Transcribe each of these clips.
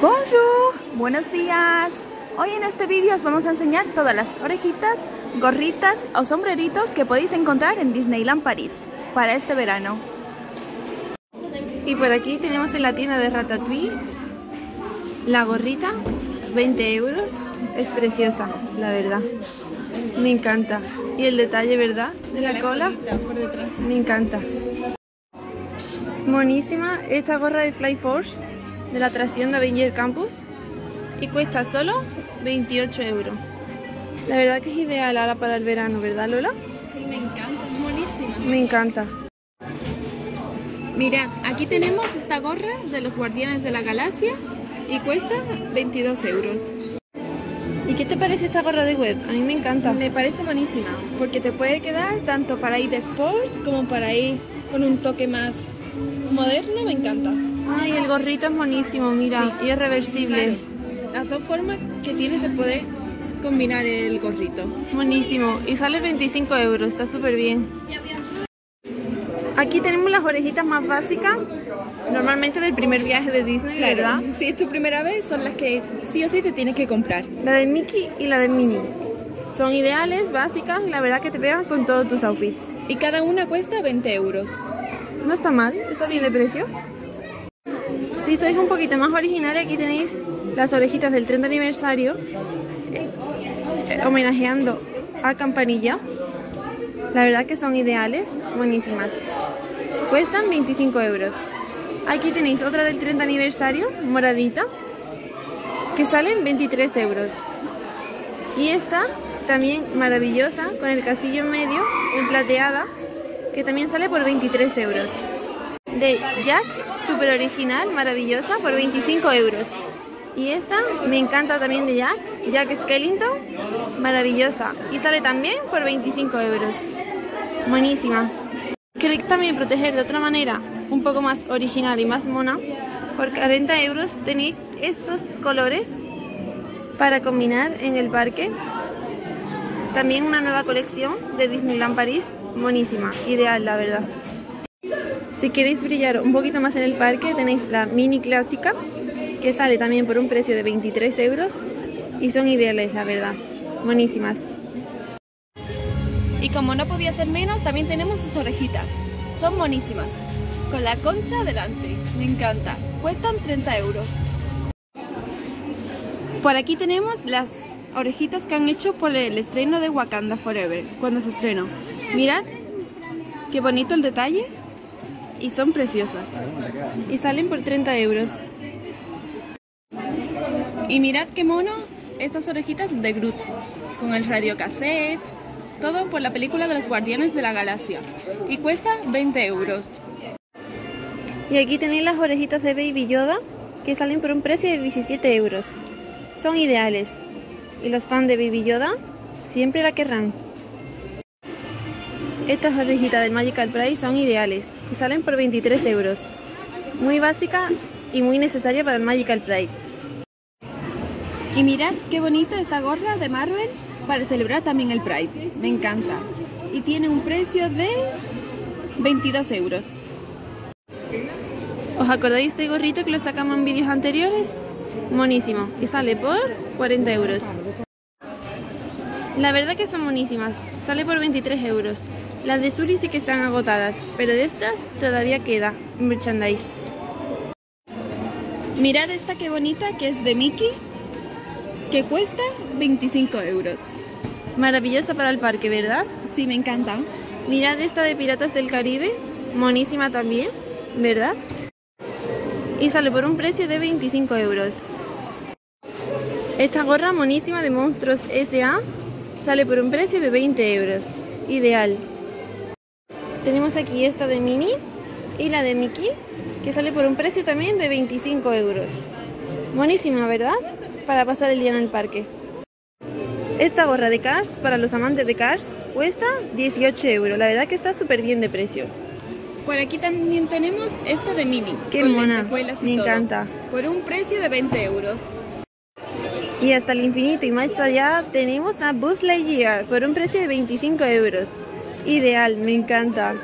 Bonjour, buenos días. Hoy en este vídeo os vamos a enseñar todas las orejitas, gorritas o sombreritos que podéis encontrar en Disneyland París para este verano. Y por aquí tenemos en la tienda de Ratatouille la gorrita, 20 euros. Es preciosa, la verdad. Me encanta. Y el detalle, ¿verdad? De la cola por detrás. Me encanta. Monísima esta gorra de Fly Force de la atracción de Avenger Campus y cuesta solo 28 euros. La verdad que es ideal ahora para el verano, ¿verdad, Lola? Sí, me encanta, es buenísima. Me encanta. Mirad, aquí tenemos esta gorra de los Guardianes de la Galacia y cuesta 22 euros. ¿Y qué te parece esta gorra de web? A mí me encanta. Me parece buenísima, porque te puede quedar tanto para ir de sport como para ir con un toque más moderno, me encanta. Ay, el gorrito es buenísimo, mira, sí. Y es reversible. Claro. Las dos formas que tienes de poder combinar el gorrito. Buenísimo, y sale 25 euros, está súper bien. Aquí tenemos las orejitas más básicas, normalmente del primer viaje de Disney, claro, ¿verdad? Si es tu primera vez, son las que sí o sí te tienes que comprar. La de Mickey y la de Minnie. Son ideales, básicas, y la verdad que te pegan con todos tus outfits. Y cada una cuesta 20 euros. No está mal, está bien de precio. Si sois un poquito más originales, aquí tenéis las orejitas del 30 aniversario, homenajeando a Campanilla. La verdad que son ideales, buenísimas. Cuestan 25 euros. Aquí tenéis otra del 30 aniversario, moradita, que salen 23 euros. Y esta, también maravillosa, con el castillo en medio, en plateada, que también sale por 23 euros. De Jack, súper original, maravillosa, por 25 euros. Y esta, me encanta también de Jack, Jack Skellington, maravillosa. Y sale también por 25 euros. Buenísima. Queréis también proteger de otra manera, un poco más original y más mona. Por 40 euros tenéis estos colores para combinar en el parque. También una nueva colección de Disneyland París, buenísima, ideal la verdad. Si queréis brillar un poquito más en el parque, tenéis la mini clásica, que sale también por un precio de 23 euros y son ideales la verdad, buenísimas. Y como no podía ser menos, también tenemos sus orejitas, son buenísimas, con la concha delante, me encanta, cuestan 30 euros. Por aquí tenemos las orejitas que han hecho por el estreno de Wakanda Forever, cuando se estrenó. Mirad, qué bonito el detalle y son preciosas y salen por 30 euros. Y mirad qué mono estas orejitas de Groot, con el radiocassette, todo por la película de los Guardianes de la Galaxia. Y cuesta 20 euros. Y aquí tenéis las orejitas de Baby Yoda, que salen por un precio de 17 euros. Son ideales. Y los fans de Baby Yoda siempre la querrán. Estas orejitas del Magical Pride son ideales y salen por 23 euros. Muy básica y muy necesaria para el Magical Pride. Y mirad qué bonita esta gorra de Marvel para celebrar también el Pride. Me encanta. Y tiene un precio de 22 euros. ¿Os acordáis de este gorrito que lo sacamos en vídeos anteriores? Buenísimo. Y sale por 40 euros. La verdad que son buenísimas. Sale por 23 euros. Las de Suri sí que están agotadas, pero de estas todavía queda merchandise. Mirad esta qué bonita que es de Mickey, que cuesta 25 euros. Maravillosa para el parque, ¿verdad? Sí, me encanta. Mirad esta de Piratas del Caribe, monísima también, ¿verdad? Y sale por un precio de 25 euros. Esta gorra monísima de Monstruos S.A. sale por un precio de 20 euros. Ideal. Tenemos aquí esta de Minnie y la de Mickey, que sale por un precio también de 25 euros. Buenísima, ¿verdad? Para pasar el día en el parque. Esta gorra de Cars, para los amantes de Cars, cuesta 18 euros. La verdad que está súper bien de precio. Por aquí también tenemos esta de Minnie. ¡Qué mona! Me encanta. Por un precio de 20 euros. Y hasta el infinito y más allá tenemos a Buzz Lightyear por un precio de 25 euros. Ideal, me encanta.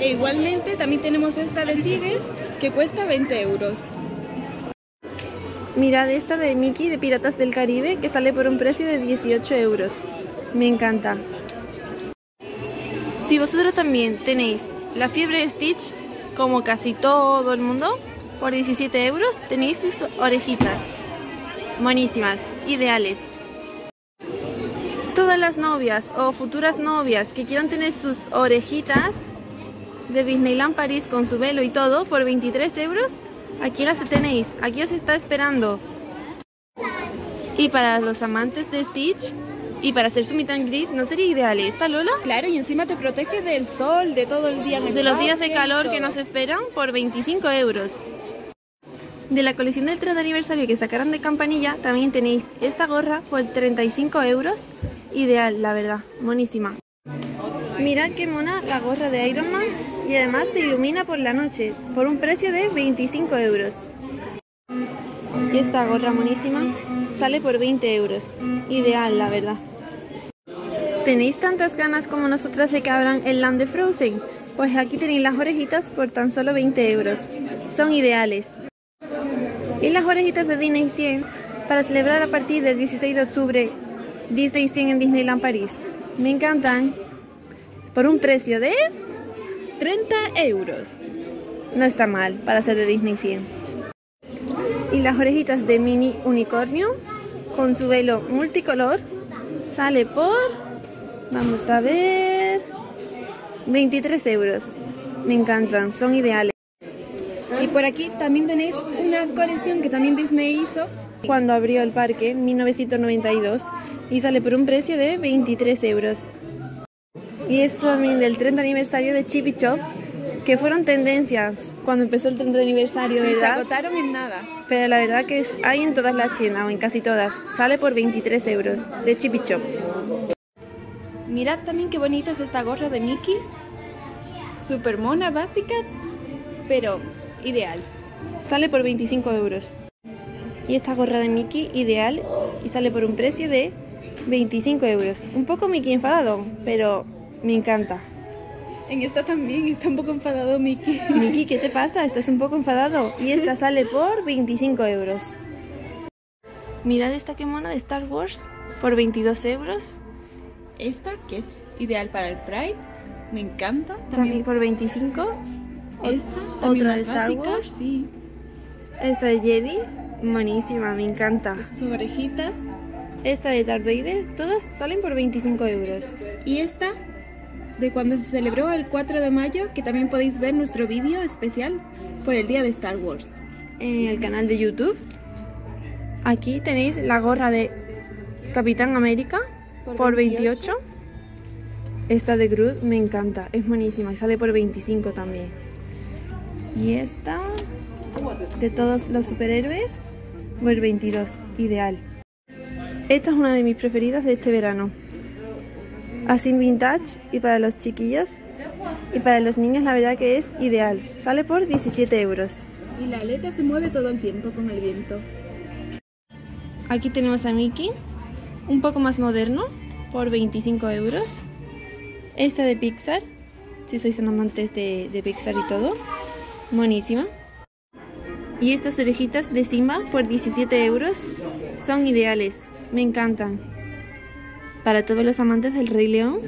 E igualmente también tenemos esta de Tigger que cuesta 20 euros. Mirad esta de Mickey de Piratas del Caribe, que sale por un precio de 18 euros. Me encanta. Si vosotros también tenéis la fiebre de Stitch, como casi todo el mundo, por 17 euros tenéis sus orejitas. Buenísimas, ideales. Todas las novias o futuras novias que quieran tener sus orejitas de Disneyland París con su velo y todo, por 23 euros. Aquí las tenéis, aquí os está esperando. Y para los amantes de Stitch y para hacer su meet and greet, ¿no sería ideal esta, Lola? Claro, y encima te protege del sol, de todo el día. De los días de calor que nos esperan, por 25 euros. De la colección del 30 aniversario que sacaron de Campanilla, también tenéis esta gorra por 35 euros. Ideal, la verdad, buenísima. Mirad qué mona la gorra de Iron Man, y además se ilumina por la noche, por un precio de 25 euros. Y esta gorra monísima sale por 20 euros. Ideal, la verdad. ¿Tenéis tantas ganas como nosotras de que abran el Land of Frozen? Pues aquí tenéis las orejitas por tan solo 20 euros. Son ideales. Y las orejitas de Disney 100 para celebrar a partir del 16 de octubre Disney 100 en Disneyland París. Me encantan. Por un precio de 30 euros. No está mal para ser de Disney 100. Y las orejitas de Mini Unicornio con su velo multicolor sale por, vamos a ver, 23 euros. Me encantan, son ideales. Y por aquí también tenéis una colección que también Disney hizo cuando abrió el parque en 1992 y sale por un precio de 23 euros. Y esto también del 30 aniversario de Chipichop, que fueron tendencias cuando empezó el 30 aniversario de edad. Se agotaron en nada. Pero la verdad que hay en todas las tiendas, o en casi todas. Sale por 23 euros de Chipichop. Mirad también qué bonita es esta gorra de Mickey. Super mona, básica, pero ideal. Sale por 25 euros. Y esta gorra de Mickey, ideal, y sale por un precio de 25 euros. Un poco Mickey enfadado, pero... me encanta. En esta también está un poco enfadado Mickey. Mickey, ¿qué te pasa? Estás un poco enfadado. Y esta sale por 25 euros. Mirad esta que mona de Star Wars por 22 euros. Esta, que es ideal para el Pride, me encanta. También por 25. Esta, también otra de Star Wars. Sí. Esta de Jedi, buenísima, me encanta. Sus orejitas. Esta de Darth Vader, todas salen por 25 euros. Y esta... de cuando se celebró el 4 de mayo, que también podéis ver nuestro vídeo especial por el día de Star Wars en el canal de YouTube. Aquí tenéis la gorra de Capitán América por 28. Esta de Groot me encanta, es buenísima y sale por 25 también. Y esta de todos los superhéroes por 22, ideal. Esta es una de mis preferidas de este verano. Así vintage, y para los chiquillos y para los niños la verdad que es ideal. Sale por 17 euros. Y la aleta se mueve todo el tiempo con el viento. Aquí tenemos a Mickey, un poco más moderno, por 25 euros. Esta de Pixar, si sois amantes de Pixar y todo, buenísima. Y estas orejitas de Simba por 17 euros son ideales, me encantan. Para todos los amantes del Rey León,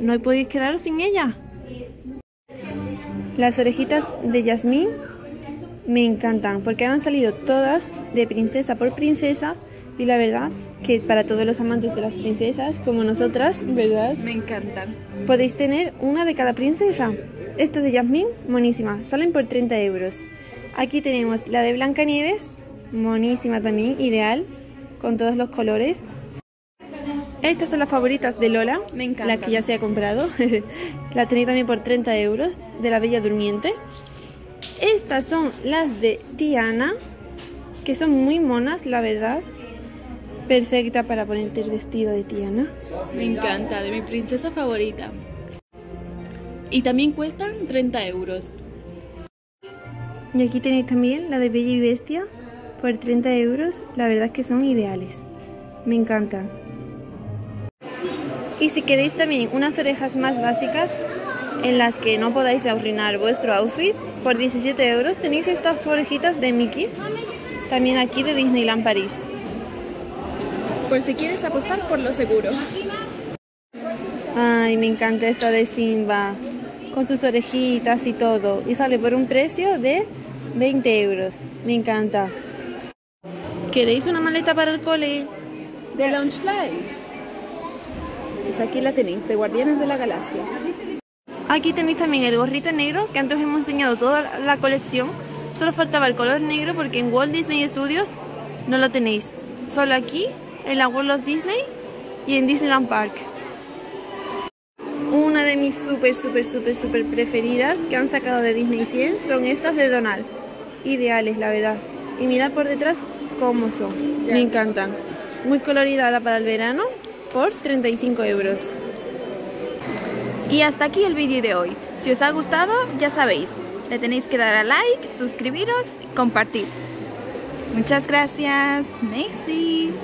no podéis quedaros sin ella. Las orejitas de Yasmín me encantan, porque han salido todas de princesa por princesa, y la verdad que para todos los amantes de las princesas, como nosotras, ¿verdad? Me encantan. Podéis tener una de cada princesa. Estas de Yasmín, monísimas, salen por 30 euros. Aquí tenemos la de Blancanieves, monísima también, ideal, con todos los colores. Estas son las favoritas de Lola, me encanta. La que ya se ha comprado. La tenéis también por 30 euros, de la Bella Durmiente. Estas son las de Tiana, que son muy monas, la verdad. Perfecta para ponerte el vestido de Tiana. Me encanta, de mi princesa favorita. Y también cuestan 30 euros. Y aquí tenéis también la de Bella y Bestia, por 30 euros. La verdad es que son ideales. Me encantan. Y si queréis también unas orejas más básicas en las que no podáis arruinar vuestro outfit, por 17 euros tenéis estas orejitas de Mickey también aquí de Disneyland París. Por si quieres apostar por lo seguro. Ay, me encanta esta de Simba, con sus orejitas y todo. Y sale por un precio de 20 euros. Me encanta. ¿Queréis una maleta para el cole? De Loungefly. Pues aquí la tenéis, de Guardianes de la Galacia. Aquí tenéis también el gorrito negro, que antes os hemos enseñado toda la colección. Solo faltaba el color negro porque en Walt Disney Studios no lo tenéis. Solo aquí, en la World of Disney y en Disneyland Park. Una de mis súper preferidas que han sacado de Disney 100 son estas de Donald. Ideales, la verdad. Y mirad por detrás cómo son. Me encantan. Muy colorida ahora para el verano por 35 euros. Y hasta aquí el vídeo de hoy. Si os ha gustado, ya sabéis, le tenéis que dar a like, suscribiros y compartir. Muchas gracias. Merci.